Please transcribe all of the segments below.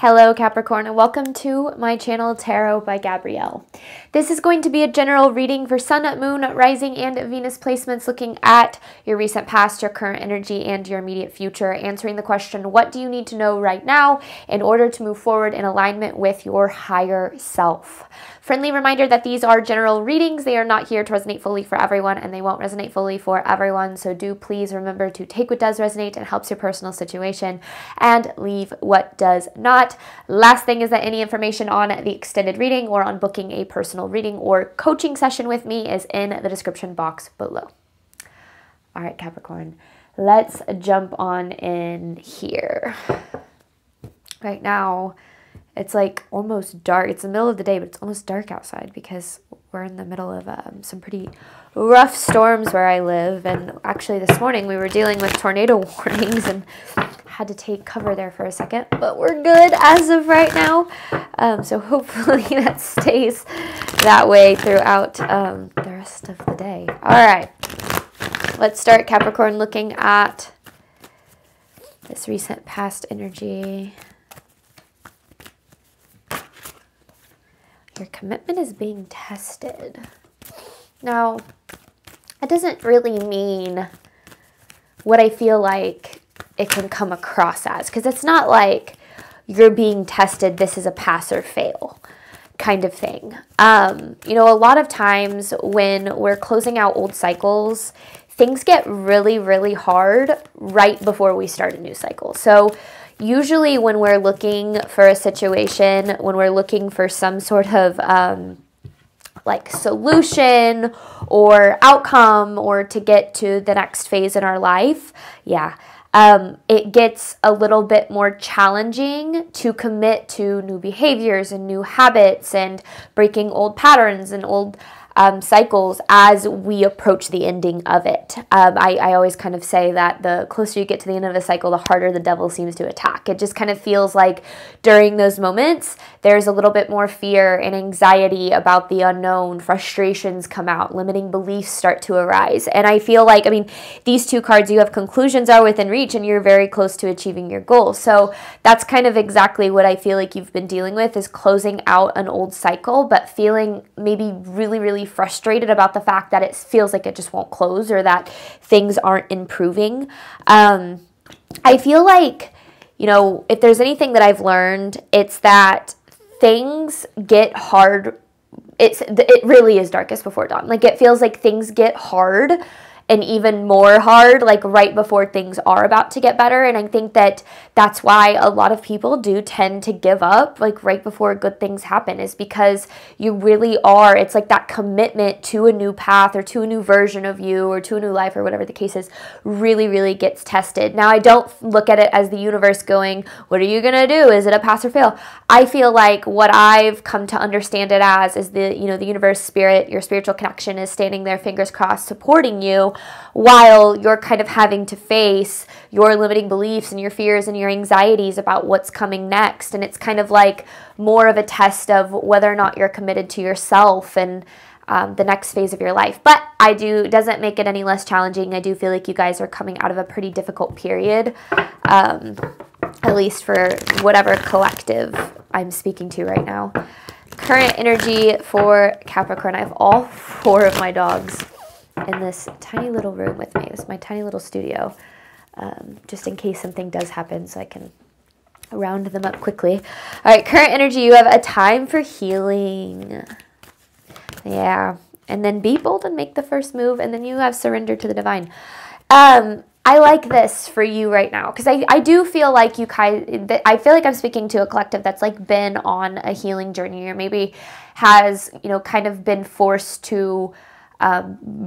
Hello Capricorn and welcome to my channel Tarot by Gabrielle. This is going to be a general reading for Sun, Moon, Rising, and Venus placements, looking at your recent past, your current energy, and your immediate future, answering the question, what do you need to know right now in order to move forward in alignment with your higher self? Friendly reminder that these are general readings. They are not here to resonate fully for everyone, and they won't resonate fully for everyone. So do please remember to take what does resonate and helps your personal situation and leave what does not. Last thing is that any information on the extended reading or on booking a personal reading or coaching session with me is in the description box below. All right, Capricorn, let's jump on in here. Right now, it's like almost dark. It's the middle of the day, but it's almost dark outside because we're in the middle of some pretty rough storms where I live. And actually this morning we were dealing with tornado warnings and had to take cover there for a second, but we're good as of right now. So hopefully that stays that way throughout the rest of the day. All right, let's start Capricorn looking at this recent past energy. Your commitment is being tested. Now, it doesn't really mean what I feel like it can come across as, because it's not like you're being tested, this is a pass or fail kind of thing. You know, a lot of times when we're closing out old cycles, things get really, really hard right before we start a new cycle. So usually when we're looking for a situation, when we're looking for some sort of like solution or outcome or to get to the next phase in our life, it gets a little bit more challenging to commit to new behaviors and new habits and breaking old patterns and old cycles as we approach the ending of it. I always kind of say that the closer you get to the end of a cycle, the harder the devil seems to attack. It just kind of feels like during those moments, there's a little bit more fear and anxiety about the unknown, frustrations come out, limiting beliefs start to arise. And I feel like, I mean, these two cards you have conclusions are within reach and you're very close to achieving your goal. So that's kind of exactly what I feel like you've been dealing with, is closing out an old cycle, but feeling maybe really, really frustrated about the fact that it feels like it just won't close or that things aren't improving. I feel like, you know, if there's anything that I've learned, it's that things get hard. It really is darkest before dawn. Like it feels like things get hard and even more hard, like right before things are about to get better. And I think that that's why a lot of people do tend to give up, like right before good things happen, is because you really are, it's like that commitment to a new path or to a new version of you or to a new life or whatever the case is, really, really gets tested. Now, I don't look at it as the universe going, what are you gonna do? Is it a pass or fail? I feel like what I've come to understand it as is the, you know, the universe, spirit, your spiritual connection is standing there, fingers crossed, supporting you, while you're kind of having to face your limiting beliefs and your fears and your anxieties about what's coming next. And it's kind of like more of a test of whether or not you're committed to yourself and the next phase of your life. But doesn't make it any less challenging. I do feel like you guys are coming out of a pretty difficult period, at least for whatever collective I'm speaking to right now. Current energy for Capricorn. I have all four of my dogs in this tiny little room with me. This is my tiny little studio, just in case something does happen so I can round them up quickly. All right, current energy, you have a time for healing. Yeah, and then be bold and make the first move, and then you have surrender to the divine. I like this for you right now, because I do feel like you kind of, I feel like I'm speaking to a collective that's like been on a healing journey or maybe has, you know, kind of been forced to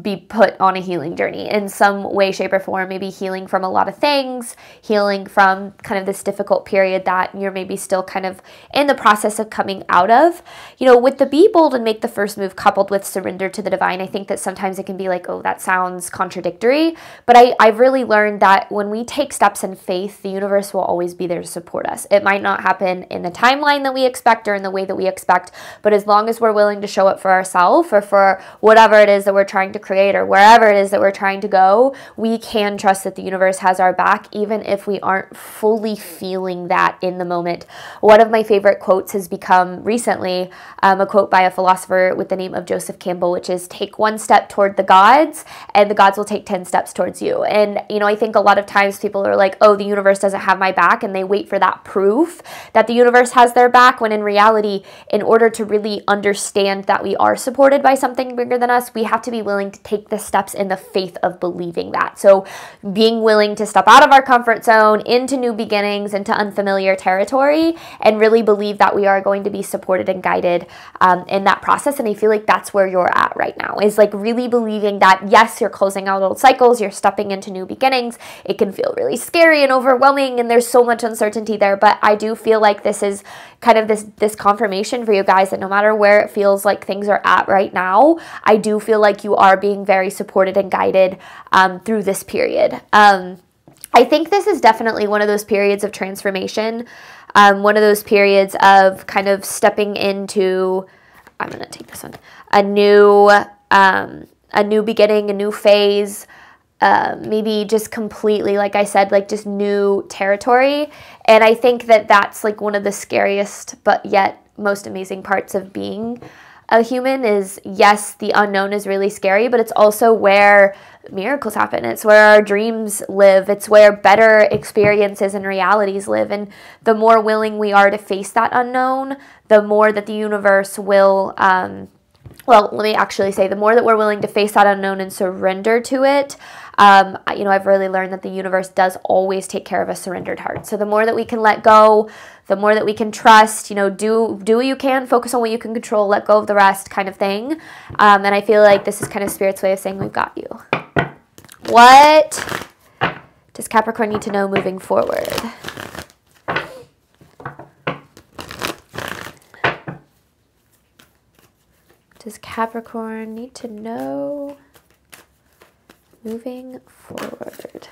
be put on a healing journey in some way, shape, or form, maybe healing from a lot of things, healing from kind of this difficult period that you're maybe still kind of in the process of coming out of. You know, with the be bold and make the first move coupled with surrender to the divine, I think that sometimes it can be like, oh, that sounds contradictory, but I've really learned that when we take steps in faith, the universe will always be there to support us. It might not happen in the timeline that we expect or in the way that we expect, but as long as we're willing to show up for ourselves or for whatever it is is that we're trying to create or wherever it is that we're trying to go, we can trust that the universe has our back, even if we aren't fully feeling that in the moment. One of my favorite quotes has become recently a quote by a philosopher with the name of Joseph Campbell, which is, take one step toward the gods and the gods will take 10 steps towards you. And, you know, I think a lot of times people are like, oh, the universe doesn't have my back, and they wait for that proof that the universe has their back, when in reality, in order to really understand that we are supported by something bigger than us, we have to be willing to take the steps in the faith of believing that. So being willing to step out of our comfort zone into new beginnings, into unfamiliar territory, and really believe that we are going to be supported and guided in that process. And I feel like that's where you're at right now, is like really believing that, yes, you're closing out old cycles, you're stepping into new beginnings. It can feel really scary and overwhelming, and there's so much uncertainty there, but I do feel like this is kind of this confirmation for you guys that no matter where it feels like things are at right now, I do feel like you are being very supported and guided through this period. I think this is definitely one of those periods of transformation, one of those periods of kind of stepping into, I'm going to take this one, a new beginning, a new phase, maybe just completely, like I said, like just new territory. And I think that that's like one of the scariest, but yet most amazing parts of being a human is, yes, the unknown is really scary, but it's also where miracles happen. It's where our dreams live. It's where better experiences and realities live. And the more willing we are to face that unknown, the more that the universe will, well, let me actually say, the more that we're willing to face that unknown and surrender to it, you know, I've really learned that the universe does always take care of a surrendered heart. So the more that we can let go, the more that we can trust, you know, do what you can, focus on what you can control, let go of the rest kind of thing. And I feel like this is kind of Spirit's way of saying, we've got you. What does Capricorn need to know moving forward? Does Capricorn need to know moving forward?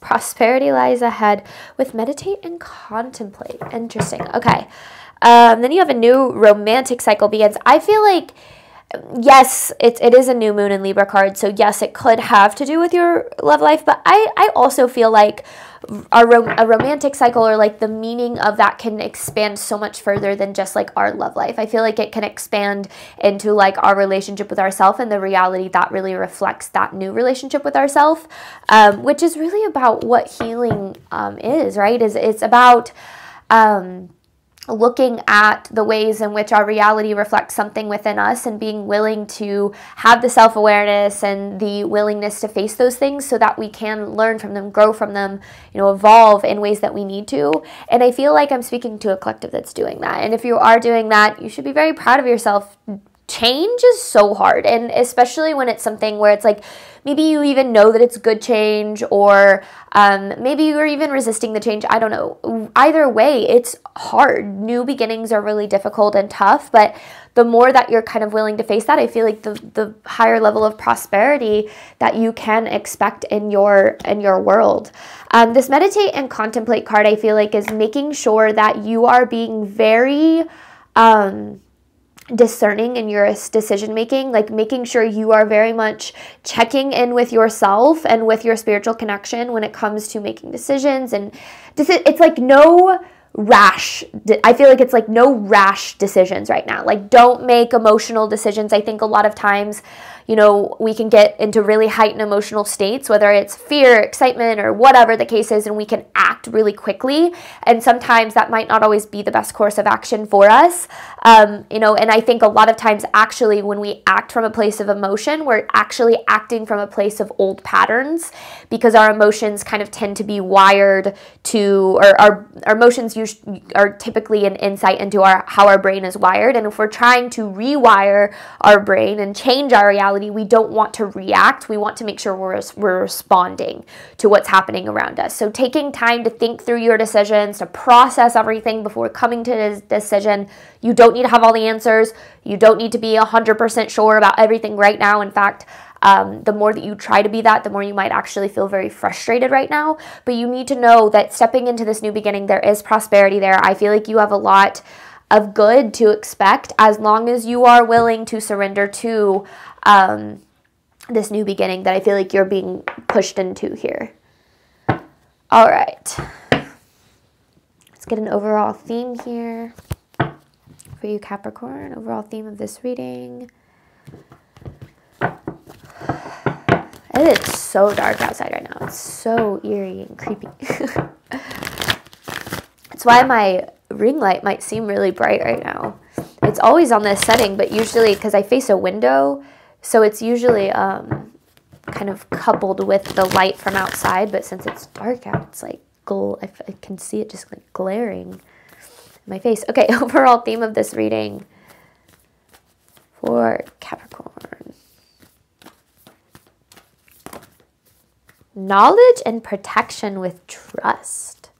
Prosperity lies ahead with meditate and contemplate. Interesting. Okay. Then you have a new romantic cycle begins. I feel like, yes, it is a new moon in Libra card. So yes, it could have to do with your love life. But I also feel like a romantic cycle, or like the meaning of that, can expand so much further than just like our love life. I feel like it can expand into like our relationship with ourselves and the reality that really reflects that new relationship with ourselves, which is really about what healing is, right? It's about looking at the ways in which our reality reflects something within us, and being willing to have the self-awareness and the willingness to face those things so that we can learn from them, grow from them, you know, evolve in ways that we need to. And I feel like I'm speaking to a collective that's doing that. And if you are doing that, you should be very proud of yourself. Change is so hard, and especially when it's something where it's like maybe you even know that it's good change, or maybe you're even resisting the change. I don't know. Either way, it's hard. New beginnings are really difficult and tough, but the more that you're kind of willing to face that, I feel like the higher level of prosperity that you can expect in your world. This meditate and contemplate card, I feel like, is making sure that you are being very discerning in your decision making, like making sure you are very much checking in with yourself and with your spiritual connection when it comes to making decisions. And it's like no rash. I feel like it's like no rash decisions right now. Like, don't make emotional decisions. I think a lot of times, you know, we can get into really heightened emotional states, whether it's fear, excitement, or whatever the case is, and we can act really quickly. And sometimes that might not always be the best course of action for us. You know, and I think a lot of times actually when we act from a place of emotion, we're actually acting from a place of old patterns, because our emotions kind of tend to be wired to, or our emotions are typically an insight into how our brain is wired. And if we're trying to rewire our brain and change our reality, we don't want to react. We want to make sure we're responding to what's happening around us. So taking time to think through your decisions, to process everything before coming to a decision. You don't need to have all the answers. You don't need to be 100% sure about everything right now. In fact, the more that you try to be that, the more you might actually feel very frustrated right now. But you need to know that stepping into this new beginning, there is prosperity there. I feel like you have a lot of good to expect, as long as you are willing to surrender to this new beginning that I feel like you're being pushed into here. All right. Let's get an overall theme here for you, Capricorn. Overall theme of this reading. It is so dark outside right now. It's so eerie and creepy. That's why my ring light might seem really bright right now. It's always on this setting, but usually, because I face a window, so it's usually kind of coupled with the light from outside, but since it's dark out, it's like I can see it just like glaring in my face. Okay, overall theme of this reading for Capricorn. Knowledge and protection with trust.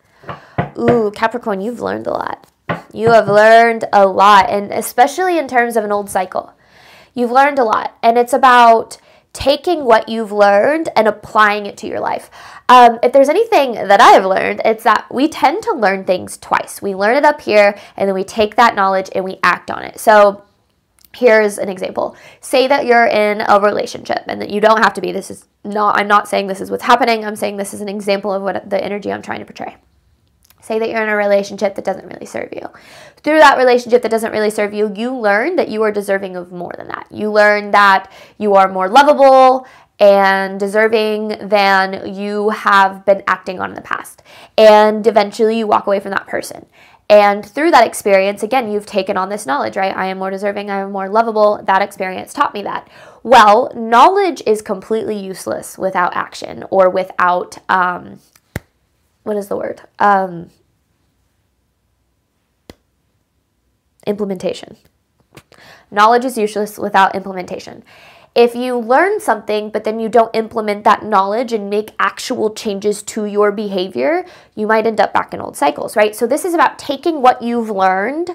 Ooh, Capricorn, you've learned a lot. You have learned a lot, and especially in terms of an old cycle. You've learned a lot, and it's about taking what you've learned and applying it to your life. If there's anything that I have learned, it's that we tend to learn things twice. We learn it up here, and then we take that knowledge and we act on it. So here's an example. Say that you're in a relationship, and that you don't have to be. This is not, I'm not saying this is what's happening. I'm saying this is an example of what the energy I'm trying to portray. Say that you're in a relationship that doesn't really serve you. Through that relationship that doesn't really serve you, you learn that you are deserving of more than that. You learn that you are more lovable and deserving than you have been acting on in the past. And eventually you walk away from that person. And through that experience, again, you've taken on this knowledge, right? I am more deserving, I am more lovable. That experience taught me that. Well, knowledge is completely useless without action, or without... what is the word? Implementation. Knowledge is useless without implementation. If you learn something, but then you don't implement that knowledge and make actual changes to your behavior, you might end up back in old cycles, right? So this is about taking what you've learned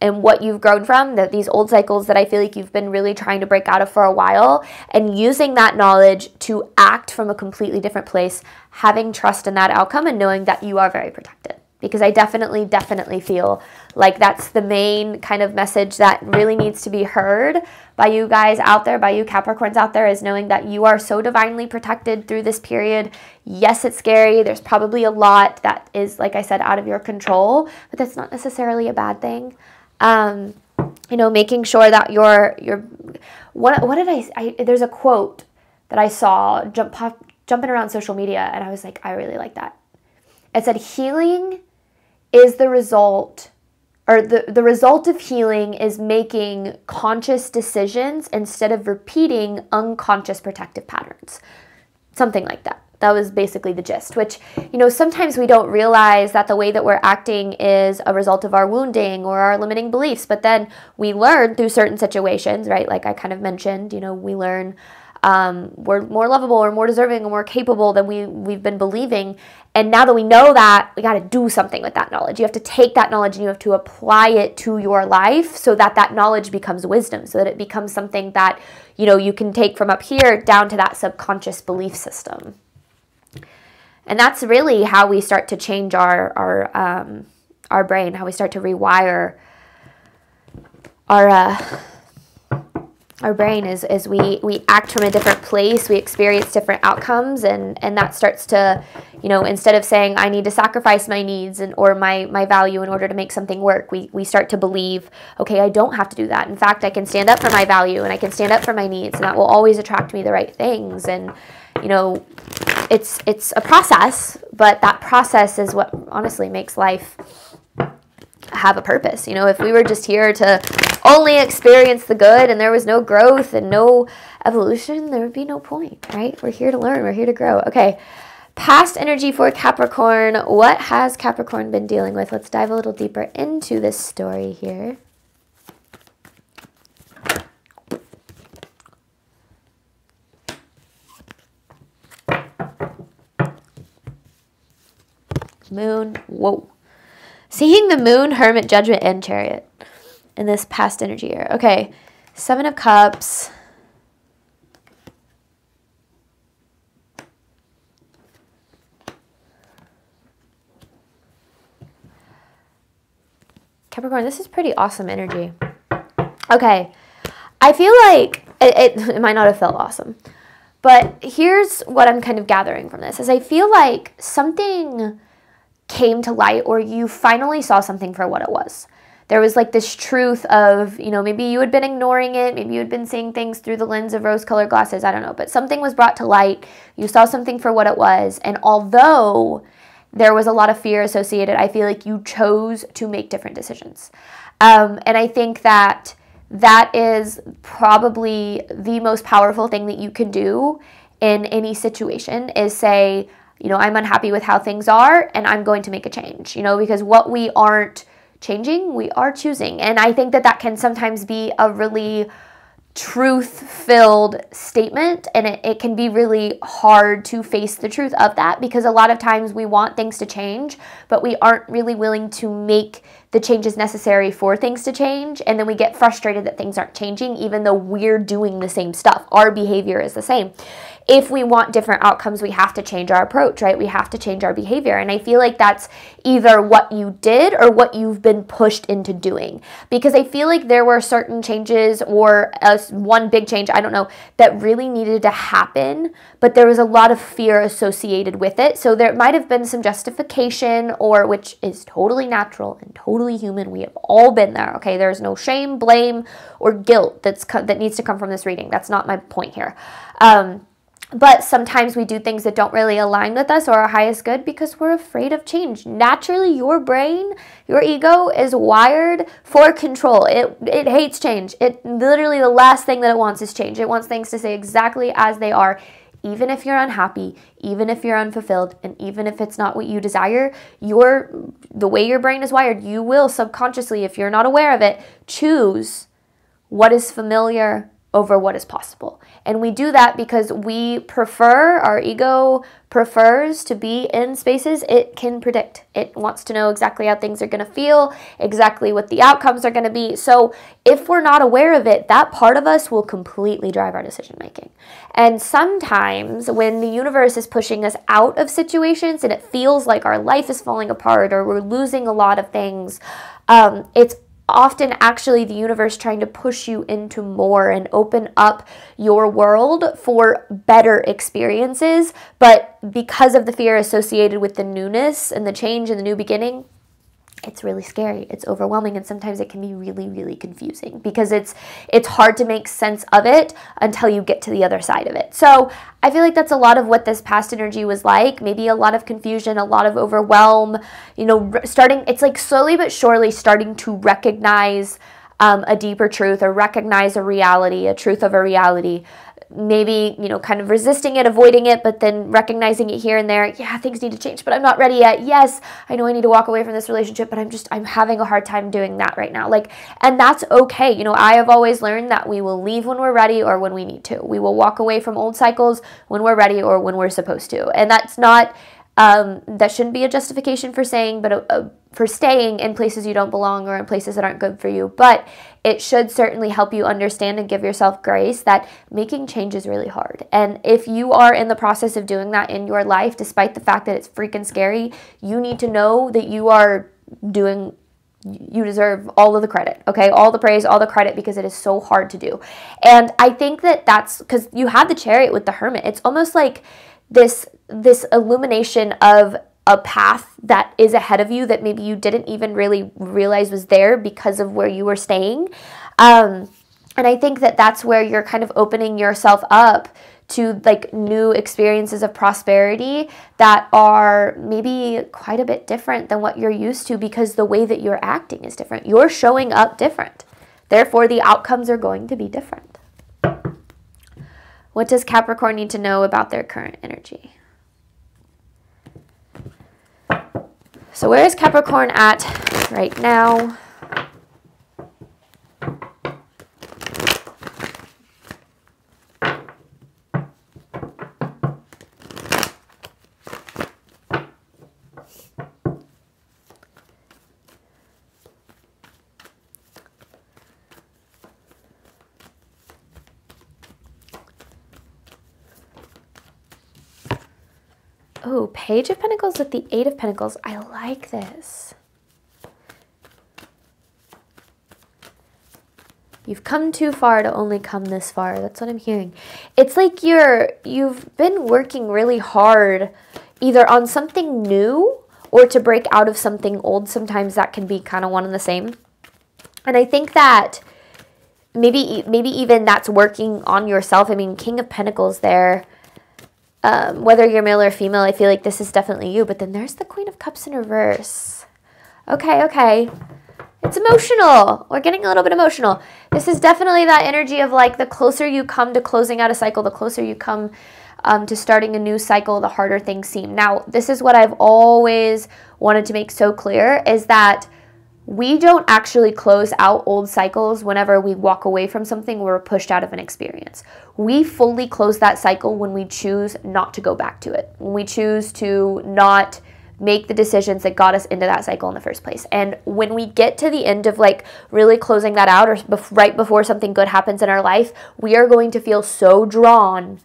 and what you've grown from, that these old cycles that I feel like you've been really trying to break out of for a while, and using that knowledge to act from a completely different place, having trust in that outcome and knowing that you are very protected. Because I definitely, definitely feel like that's the main kind of message that really needs to be heard by you guys out there, by you Capricorns out there, is knowing that you are so divinely protected through this period. Yes, it's scary. There's probably a lot that is, like I said, out of your control, but that's not necessarily a bad thing. You know, making sure that your what did I there's a quote that I saw jumping around social media, and I was like, I really like that. It said, healing is the result, or the result of healing is making conscious decisions instead of repeating unconscious protective patterns. Something like that. That was basically the gist, which, you know, sometimes we don't realize that the way that we're acting is a result of our wounding or our limiting beliefs, but then we learn through certain situations, right? Like I kind of mentioned, you know, we learn we're more lovable or more deserving or more capable than we've been believing. And now that we know that, we got to do something with that knowledge. You have to take that knowledge and you have to apply it to your life so that that knowledge becomes wisdom, so that it becomes something that, you know, you can take from up here down to that subconscious belief system. And that's really how we start to change our brain, how we start to rewire our brain is we act from a different place, we experience different outcomes, and that starts to, you know, instead of saying I need to sacrifice my needs and or my value in order to make something work, we start to believe, okay, I don't have to do that. In fact, I can stand up for my value and I can stand up for my needs, and that will always attract me the right things. And, you know, it's a process, but that process is what honestly makes life have a purpose. You know, if we were just here to only experience the good and there was no growth and no evolution, there would be no point, right? We're here to learn. We're here to grow. Okay. Past energy for Capricorn. What has Capricorn been dealing with? Let's dive a little deeper into this story here. Moon, whoa. Seeing the moon, hermit, judgment, and chariot in this past energy year. Okay, Seven of Cups. Capricorn, this is pretty awesome energy. Okay, I feel like it might not have felt awesome, but here's what I'm kind of gathering from this, is I feel like something came to light, or you finally saw something for what it was. There was like this truth of, you know, maybe you had been ignoring it. Maybe you had been seeing things through the lens of rose-colored glasses. I don't know. But something was brought to light. You saw something for what it was. And although there was a lot of fear associated, I feel like you chose to make different decisions. And I think that that is probably the most powerful thing that you can do in any situation, is say, you know, I'm unhappy with how things are and I'm going to make a change, you know, because what we aren't changing, we are choosing. And I think that that can sometimes be a really truth-filled statement, and it can be really hard to face the truth of that, because a lot of times we want things to change, but we aren't really willing to make the changes necessary for things to change, and then we get frustrated that things aren't changing even though we're doing the same stuff. Our behavior is the same. If we want different outcomes, we have to change our approach, right? We have to change our behavior. And I feel like that's either what you did or what you've been pushed into doing, because I feel like there were certain changes, or one big change, I don't know, that really needed to happen, but there was a lot of fear associated with it. So there might have been some justification, or which is totally natural and totally human. We have all been there, okay? There's no shame, blame, or guilt that needs to come from this reading. That's not my point here. But sometimes we do things that don't really align with us or our highest good because we're afraid of change. Naturally, your brain, your ego is wired for control. It hates change. It literally, the last thing that it wants is change. It wants things to stay exactly as they are. Even if you're unhappy, even if you're unfulfilled, and even if it's not what you desire, the way your brain is wired, you will subconsciously, if you're not aware of it, choose what is familiar over what is possible. And we do that because we prefer, our ego prefers to be in spaces it can predict. It wants to know exactly how things are going to feel, exactly what the outcomes are going to be. So if we're not aware of it, that part of us will completely drive our decision making. And sometimes when the universe is pushing us out of situations and it feels like our life is falling apart or we're losing a lot of things, it's often actually the universe trying to push you into more and open up your world for better experiences. But because of the fear associated with the newness and the change and the new beginning, it's really scary. It's overwhelming. And sometimes it can be really, really confusing, because it's hard to make sense of it until you get to the other side of it. So I feel like that's a lot of what this past energy was like. Maybe a lot of confusion, a lot of overwhelm, you know, it's like slowly but surely starting to recognize a deeper truth, or recognize a reality, a truth of a reality. Maybe, you know, kind of resisting it, avoiding it, but then recognizing it here and there. Yeah, things need to change, but I'm not ready yet. Yes, I know I need to walk away from this relationship, but I'm having a hard time doing that right now. Like, and that's okay. You know, I have always learned that we will leave when we're ready or when we need to. We will walk away from old cycles when we're ready or when we're supposed to. And that's not, that shouldn't be a justification for saying, but for staying in places you don't belong or in places that aren't good for you. But it should certainly help you understand and give yourself grace that making change is really hard. And if you are in the process of doing that in your life, despite the fact that it's freaking scary, you need to know that you deserve all of the credit, okay? All the praise, all the credit, because it is so hard to do. And I think that that's because you had the Chariot with the Hermit. It's almost like this illumination of a path that is ahead of you that maybe you didn't even really realize was there because of where you were staying. And I think that that's where you're kind of opening yourself up to like new experiences of prosperity that are maybe quite a bit different than what you're used to, because the way that you're acting is different. You're showing up different. Therefore, the outcomes are going to be different. What does Capricorn need to know about their current energy? So where is Capricorn at right now? Oh, Page of Pentacles with the Eight of Pentacles. I like this. You've come too far to only come this far. That's what I'm hearing. It's like you've been working really hard either on something new or to break out of something old. Sometimes that can be kind of one and the same. And I think that maybe even that's working on yourself. I mean, King of Pentacles there. Whether you're male or female, I feel like this is definitely you. But then there's the Queen of Cups in reverse. Okay, okay. It's emotional. We're getting a little bit emotional. This is definitely that energy of like the closer you come to closing out a cycle, the closer you come to starting a new cycle, the harder things seem. Now, this is what I've always wanted to make so clear is that we don't actually close out old cycles whenever we walk away from something or we're pushed out of an experience. We fully close that cycle when we choose not to go back to it, when we choose to not make the decisions that got us into that cycle in the first place. And when we get to the end of like really closing that out or right before something good happens in our life, we are going to feel so drawn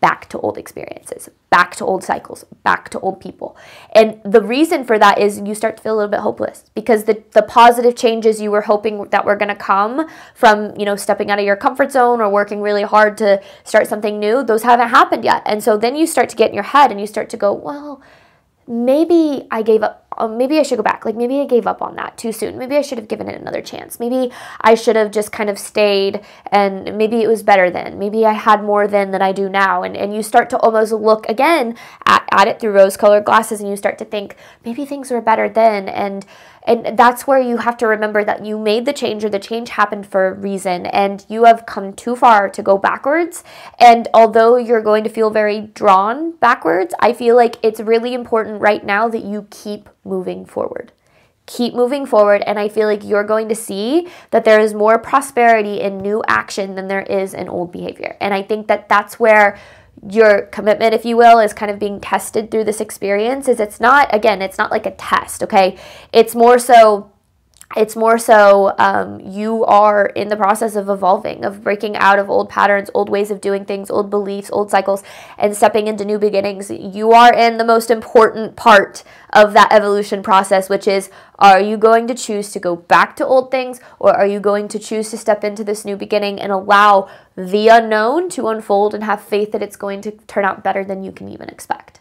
back to old experiences, back to old cycles, back to old people. And the reason for that is you start to feel a little bit hopeless because the positive changes you were hoping that were going to come from, you know, stepping out of your comfort zone or working really hard to start something new, those haven't happened yet. And so then you start to get in your head and you start to go, well, maybe I gave up, maybe I should go back. Like maybe I gave up on that too soon. Maybe I should have given it another chance. Maybe I should have just kind of stayed and maybe it was better then. Maybe I had more then than I do now. And you start to almost look again at it through rose-colored glasses and you start to think maybe things were better then. And that's where you have to remember that you made the change or the change happened for a reason and you have come too far to go backwards. And although you're going to feel very drawn backwards, I feel like it's really important right now that you keep moving forward. Keep moving forward. And I feel like you're going to see that there is more prosperity in new action than there is in old behavior. And I think that that's where your commitment, if you will, is kind of being tested through this experience. Is it's not, again, it's not like a test, okay? It's more so you are in the process of evolving, of breaking out of old patterns, old ways of doing things, old beliefs, old cycles, and stepping into new beginnings. You are in the most important part of that evolution process, which is, are you going to choose to go back to old things, or are you going to choose to step into this new beginning and allow the unknown to unfold and have faith that it's going to turn out better than you can even expect?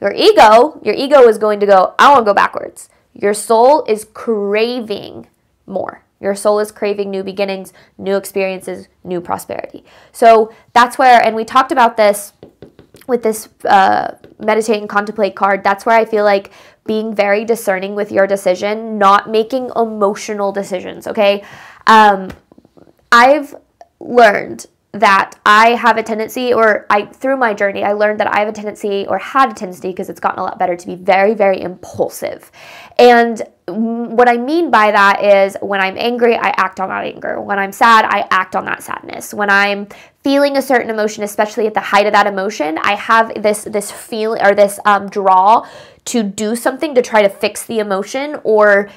Your ego is going to go, I want to go backwards. Your soul is craving more. Your soul is craving new beginnings, new experiences, new prosperity. So that's where, and we talked about this with this meditate and contemplate card, that's where I feel like being very discerning with your decision, not making emotional decisions, okay? I've learned that I have a tendency, or through my journey, I learned that I have a tendency, or had a tendency, because it's gotten a lot better, to be very, very impulsive. And what I mean by that is when I'm angry, I act on that anger. When I'm sad, I act on that sadness. When I'm feeling a certain emotion, especially at the height of that emotion, I have this feel or this draw to do something to try to fix the emotion or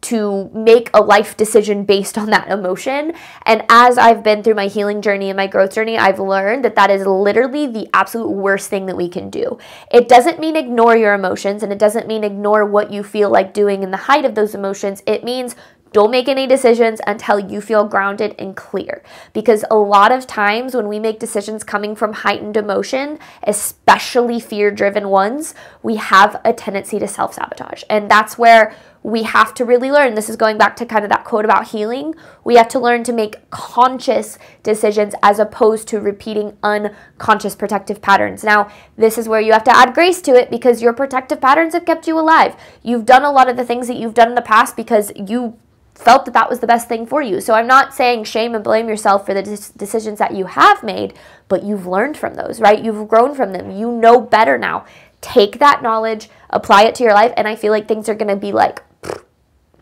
to make a life decision based on that emotion. And as I've been through my healing journey and my growth journey, I've learned that that is literally the absolute worst thing that we can do. It doesn't mean ignore your emotions, and it doesn't mean ignore what you feel like doing in the height of those emotions. It means don't make any decisions until you feel grounded and clear. Because a lot of times when we make decisions coming from heightened emotion, especially fear-driven ones, we have a tendency to self-sabotage. And that's where we have to really learn. This is going back to kind of that quote about healing. We have to learn to make conscious decisions as opposed to repeating unconscious protective patterns. Now, this is where you have to add grace to it because your protective patterns have kept you alive. You've done a lot of the things that you've done in the past because you felt that that was the best thing for you. So I'm not saying shame and blame yourself for the decisions that you have made, but you've learned from those, right? You've grown from them. You know better now. Take that knowledge, apply it to your life, and I feel like things are going to be like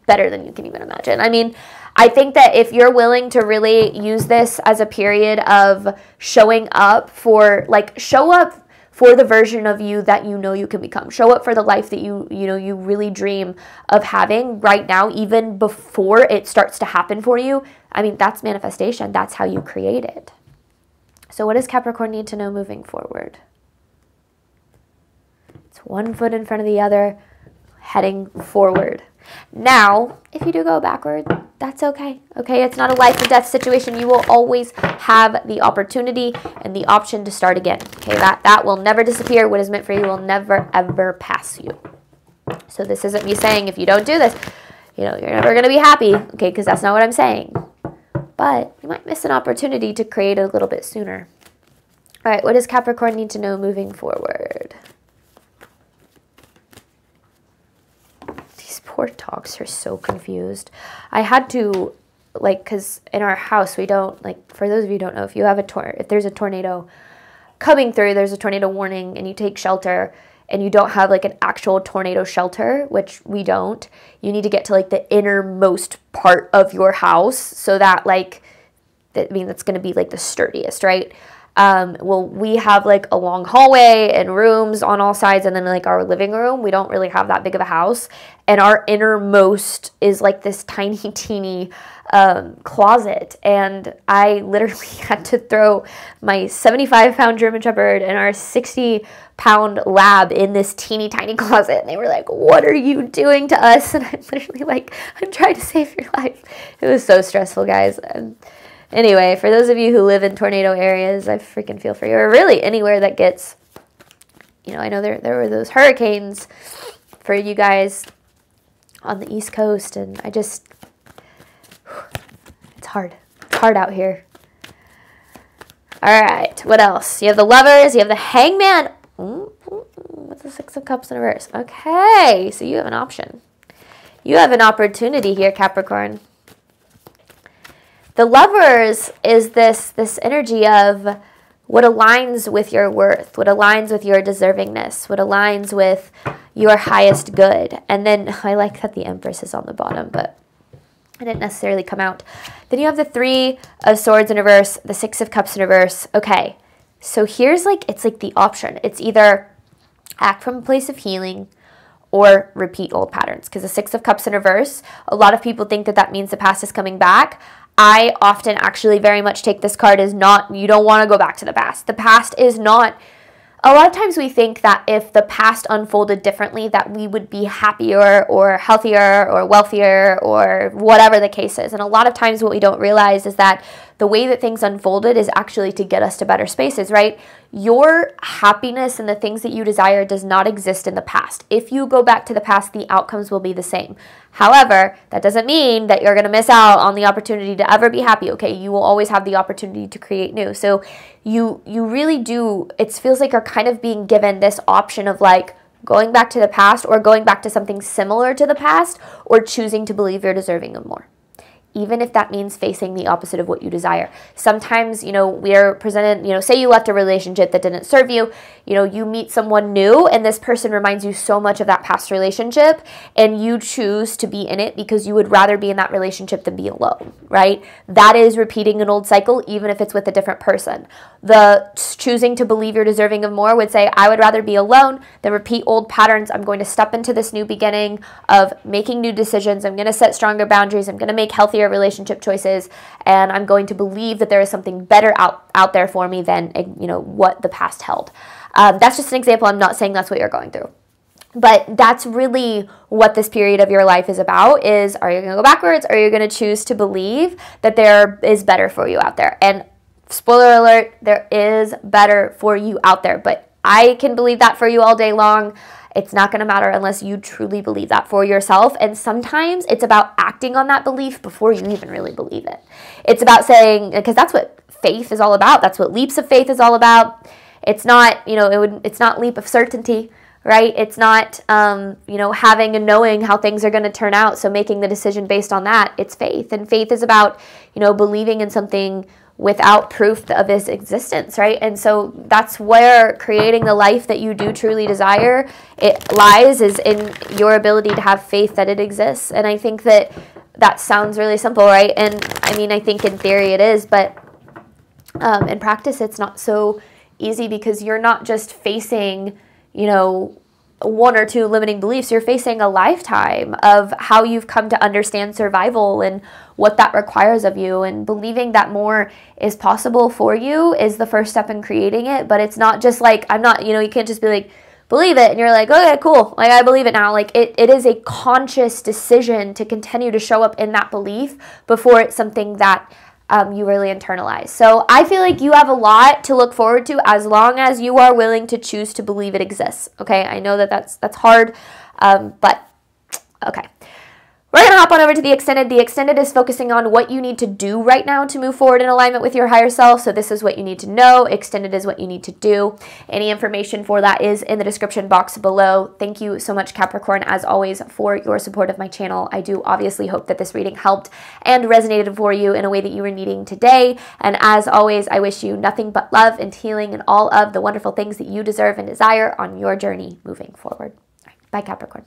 better than you can even imagine. I mean, I think that if you're willing to really use this as a period of showing up for, like, show up for the version of you that you know you can become. Show up for the life that you know you really dream of having right now, even before it starts to happen for you. I mean, that's manifestation. That's how you create it. So what does Capricorn need to know moving forward? It's one foot in front of the other, heading forward. Now, if you do go backward, that's okay. Okay, it's not a life or death situation. You will always have the opportunity and the option to start again. Okay, that will never disappear. What is meant for you will never, ever pass you. So this isn't me saying if you don't do this, you know, you're never going to be happy. Okay, because that's not what I'm saying. But you might miss an opportunity to create a little bit sooner. All right, what does Capricorn need to know moving forward? Poor dogs are so confused. I had to, like, because in our house we don't, like, for those of you who don't know, if you have if there's a tornado coming through, there's a tornado warning and you take shelter and you don't have like an actual tornado shelter, which we don't, you need to get to like the innermost part of your house so that like, I mean, that's going to be like the sturdiest, right? Well, we have like a long hallway and rooms on all sides, and then like our living room, we don't really have that big of a house, and our innermost is like this tiny teeny closet, and I literally had to throw my 75-pound German Shepherd and our 60-pound lab in this teeny tiny closet, and they were like, what are you doing to us? And I'm literally like, I'm trying to save your life. It was so stressful, guys. Anyway, for those of you who live in tornado areas, I freaking feel for you. Or really anywhere that gets, you know, I know there were those hurricanes for you guys on the East Coast. And I just, it's hard. It's hard out here. All right, what else? You have the Lovers. You have the Hangman. What's the Six of Cups in reverse? Okay, so you have an option. You have an opportunity here, Capricorn. The Lovers is this energy of what aligns with your worth, what aligns with your deservingness, what aligns with your highest good. And then I like that the Empress is on the bottom, but it didn't necessarily come out. Then you have the Three of Swords in reverse, the Six of Cups in reverse. Okay, so here's like, it's like the option. It's either act from a place of healing or repeat old patterns. Because the Six of Cups in reverse, a lot of people think that that means the past is coming back. I often actually very much take this card as not, you don't want to go back to the past. The past is not, a lot of times we think that if the past unfolded differently that we would be happier or healthier or wealthier or whatever the case is. And a lot of times what we don't realize is that the way that things unfolded is actually to get us to better spaces, right? Your happiness and the things that you desire does not exist in the past. If you go back to the past, the outcomes will be the same. However, that doesn't mean that you're going to miss out on the opportunity to ever be happy, okay? You will always have the opportunity to create new. So you really do, it feels like you're kind of being given this option of like going back to the past or going back to something similar to the past or choosing to believe you're deserving of more, even if that means facing the opposite of what you desire. Sometimes, you know, we are presented, you know, say you left a relationship that didn't serve you, you know, you meet someone new and this person reminds you so much of that past relationship and you choose to be in it because you would rather be in that relationship than be alone, right? That is repeating an old cycle, even if it's with a different person. The choosing to believe you're deserving of more would say, I would rather be alone than repeat old patterns. I'm going to step into this new beginning of making new decisions. I'm going to set stronger boundaries. I'm going to make healthier relationship choices, and I'm going to believe that there is something better out there for me than, you know, what the past held. That's just an example. I'm not saying that's what you're going through, but that's really what this period of your life is about, is are you going to go backwards? Or are you going to choose to believe that there is better for you out there? And spoiler alert, there is better for you out there, but I can believe that for you all day long. It's not going to matter unless you truly believe that for yourself. And sometimes it's about acting on that belief before you even really believe it. It's about saying, because that's what faith is all about. That's what leaps of faith is all about. It's not, you know, it's not leap of certainty, right? It's not, you know, having and knowing how things are going to turn out. So making the decision based on that, it's faith. And faith is about, you know, believing in something without proof of its existence, right? And so that's where creating the life that you do truly desire, it lies, is in your ability to have faith that it exists. And I think that that sounds really simple, right? And I mean, I think in theory it is, but in practice it's not so easy, because you're not just facing, you know, one or two limiting beliefs. You're facing a lifetime of how you've come to understand survival and what that requires of you. And believing that more is possible for you is the first step in creating it. But it's not just like, I'm not, you know, you can't just be like, believe it and you're like, okay, cool, like I believe it now. Like it is a conscious decision to continue to show up in that belief before it's something that you really internalize. So I feel like you have a lot to look forward to as long as you are willing to choose to believe it exists. Okay, I know that that's hard, but okay. We're gonna hop on over to the extended. The extended is focusing on what you need to do right now to move forward in alignment with your higher self. So this is what you need to know. Extended is what you need to do. Any information for that is in the description box below. Thank you so much, Capricorn, as always, for your support of my channel. I do obviously hope that this reading helped and resonated for you in a way that you were needing today. And as always, I wish you nothing but love and healing and all of the wonderful things that you deserve and desire on your journey moving forward. All right, bye, Capricorn.